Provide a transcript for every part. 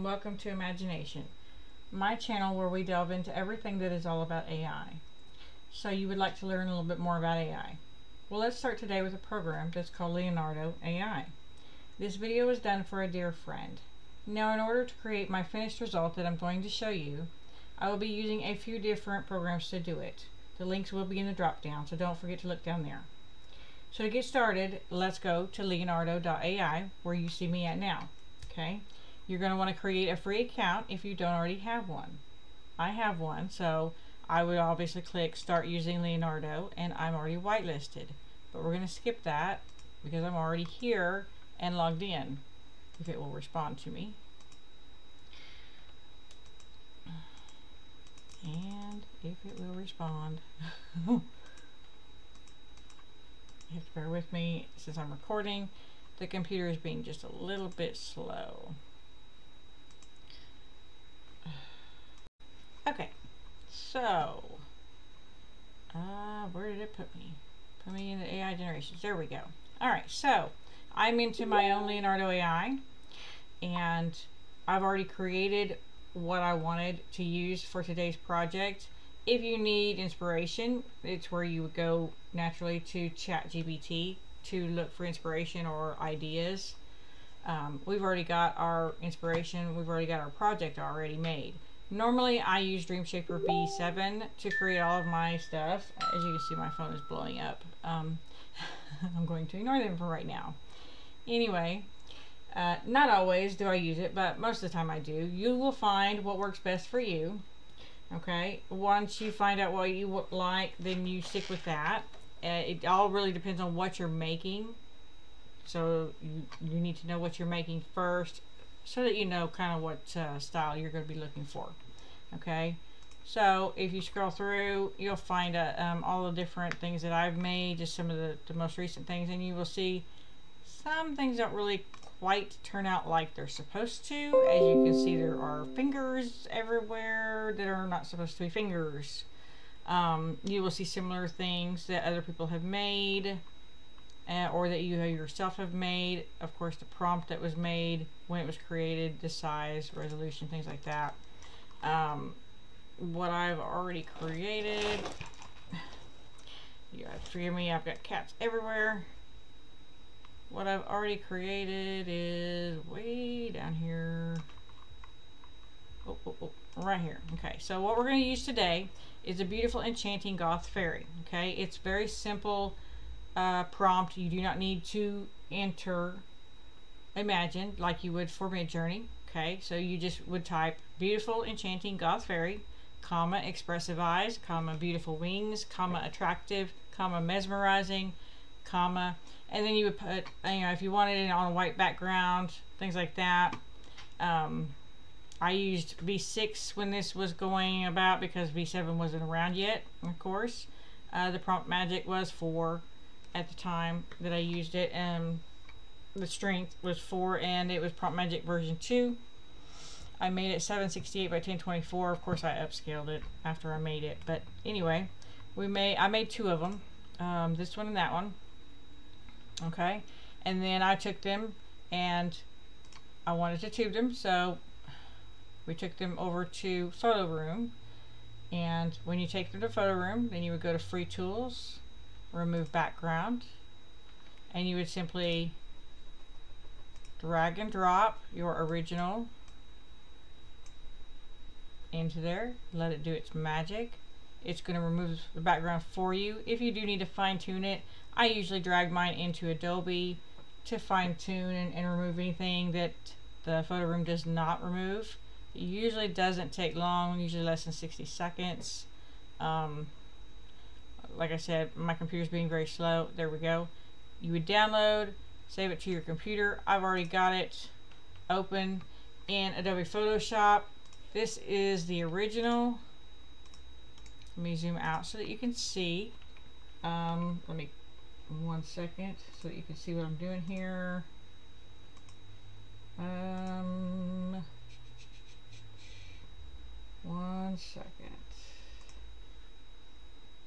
and welcome to Imagination, my channel where we delve into everything that is all about AI. So you would like to learn a little bit more about AI. Well, let's start today with a program that's called Leonardo AI. This video was done for a dear friend. Now, in order to create my finished result that I'm going to show you, I will be using a few different programs to do it. The links will be in the drop down, so don't forget to look down there. So to get started, let's go to Leonardo.ai, where you see me at now. Okay, you're going to want to create a free account if you don't already have one. I have one, so I would obviously click Start Using Leonardo, and I'm already whitelisted. But we're going to skip that because I'm already here and logged in, if it will respond to me. And if it will respond. You have to bear with me since I'm recording. The computer is being just a little bit slow. Okay, so where did it put me? Put me into AI generations. There we go. Alright, so I'm into my own Leonardo AI, and I've already created what I wanted to use for today's project. If you need inspiration, it's where you would go naturally to ChatGPT to look for inspiration or ideas. We've already got our inspiration. We've already got our project already made. Normally I use Dreamshaper B7 to create all of my stuff. As you can see, my phone is blowing up. I'm going to ignore them for right now. Anyway, not always do I use it, but most of the time I do. You will find what works best for you. Okay, once you find out what you like, then you stick with that. It all really depends on what you're making. So you need to know what you're making first so that you know kind of what style you're going to be looking for. Okay, so if you scroll through, you'll find all the different things that I've made, just some of the most recent things, and you will see some things don't really quite turn out like they're supposed to. As you can see, there are fingers everywhere that are not supposed to be fingers. You will see similar things that other people have made, or that you yourself have made. Of course, the prompt that was made, when it was created, the size, resolution, things like that. What I've already created. You gotta forgive me, I've got cats everywhere. What I've already created is way down here. Right here. Okay, so what we're going to use today is a beautiful, enchanting goth fairy. Okay, it's very simple prompt. You do not need to enter Imagine like you would for Midjourney. Okay, so you just would type beautiful, enchanting goth fairy, comma, expressive eyes, comma, beautiful wings, comma, attractive, comma, mesmerizing, comma, and then you would put, you know, if you wanted it on a white background, things like that. I used V6 when this was going about because V7 wasn't around yet, of course. The prompt magic was 4 at the time that I used it, and the strength was 4, and it was prompt magic version 2. I made it 768 by 1024. Of course, I upscaled it after I made it, but anyway, I made 2 of them, this one and that one. Okay, and then I took them and I wanted to tube them, so we took them over to Photoroom. And when you take them to Photoroom, then you would go to Free Tools, Remove Background, and you would simply drag and drop your original into there, let it do its magic. It's going to remove the background for you. If you do need to fine tune it, I usually drag mine into Adobe to fine tune and remove anything that the Photoroom does not remove. It usually doesn't take long, usually less than 60 seconds. Like I said, my computer's being very slow. There we go. You would download, save it to your computer. I've already got it open in Adobe Photoshop. This is the original. Let me zoom out so that you can see. Let me 1 second so that you can see what I'm doing here. One second.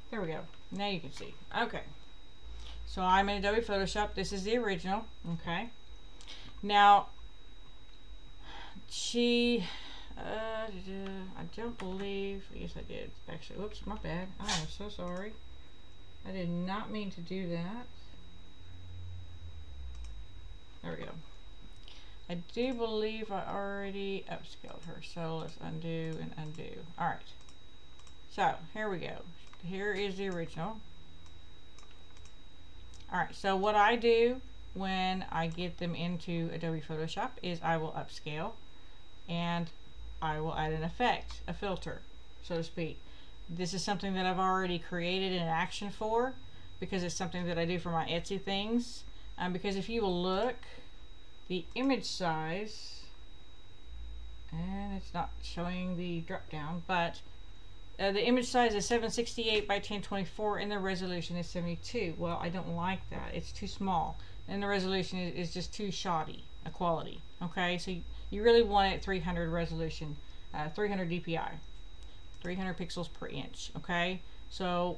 There we go. Now you can see. Okay. So I'm in Adobe Photoshop. This is the original. Okay. Now, She, I don't believe, yes I did, actually, whoops, my bad, I am so sorry. I did not mean to do that. There we go. I do believe I already upscaled her, so let's undo and undo. All right, so here we go. Here is the original. All right, so what I do when I get them into Adobe Photoshop is I will upscale and I will add an effect, a filter, so to speak. This is something that I've already created an action for because it's something that I do for my Etsy things. Because if you will look, the image size, and it's not showing the drop down, but the image size is 768 by 1024 and the resolution is 72. Well, I don't like that. It's too small. And the resolution is just too shoddy a quality. Okay, so you really want it 300 resolution, 300 DPI, 300 pixels per inch. Okay, so,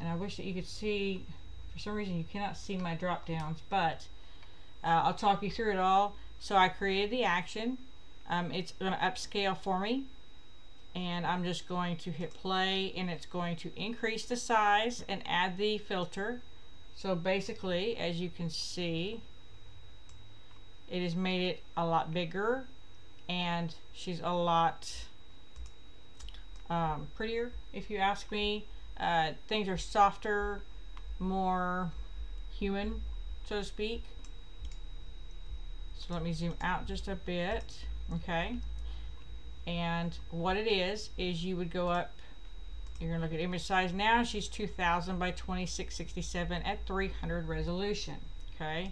and I wish that you could see, for some reason you cannot see my drop downs, but I'll talk you through it all. So I created the action. It's going to upscale for me. And I'm just going to hit play and it's going to increase the size and add the filter. So basically, as you can see, it has made it a lot bigger and she's a lot prettier, if you ask me. Things are softer, more human, so to speak. So let me zoom out just a bit. Okay. And what it is you would go up, you're gonna look at image size now, she's 2000 by 2667 at 300 resolution, okay?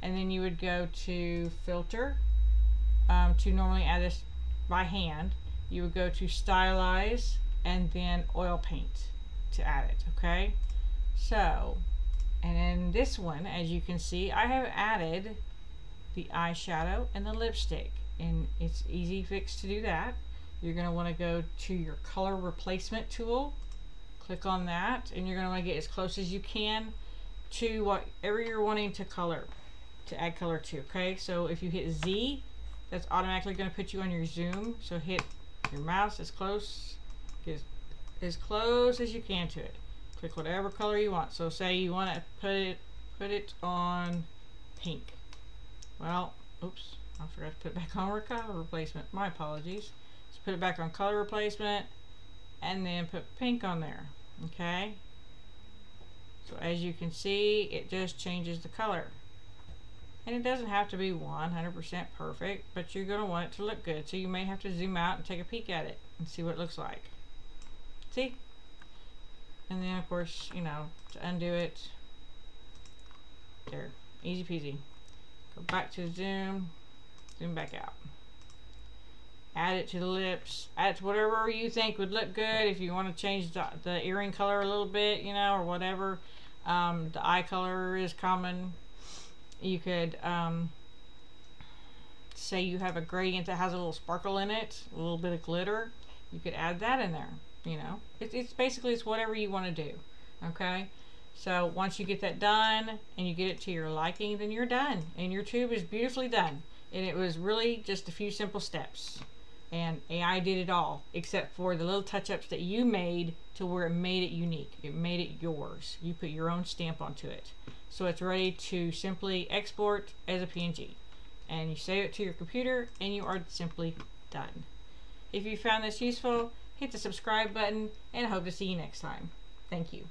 And then you would go to filter, to normally add this by hand, you would go to stylize and then oil paint to add it, okay? So, and in this one, as you can see, I have added the eyeshadow and the lipstick. And it's easy fix to do that. You're going to want to go to your color replacement tool, click on that, and you're going to want to get as close as you can to whatever you're wanting to color, to add color to. Okay, so if you hit Z, that's automatically going to put you on your zoom. So hit your mouse as close, get as close as you can to it. Click whatever color you want. So say you want to put it on pink. Well, oops. I forgot to put it back on color replacement. My apologies. So put it back on color replacement and then put pink on there. Okay. So as you can see, it just changes the color. And it doesn't have to be 100% perfect, but you're going to want it to look good. So you may have to zoom out and take a peek at it and see what it looks like. See? And then of course, you know, to undo it. There. Easy peasy. Go back to zoom. Zoom back out. Add it to the lips. Add it to whatever you think would look good. If you want to change the earring color a little bit, you know, or whatever. The eye color is common. You could say you have a gradient that has a little sparkle in it, a little bit of glitter. You could add that in there. You know, it's basically it's whatever you want to do. Okay. So once you get that done and you get it to your liking, then you're done. And your tube is beautifully done. And it was really just a few simple steps. And AI did it all, except for the little touch-ups that you made to where it made it unique. It made it yours. You put your own stamp onto it. So it's ready to simply export as a PNG. And you save it to your computer and you are simply done. If you found this useful, hit the subscribe button and I hope to see you next time. Thank you.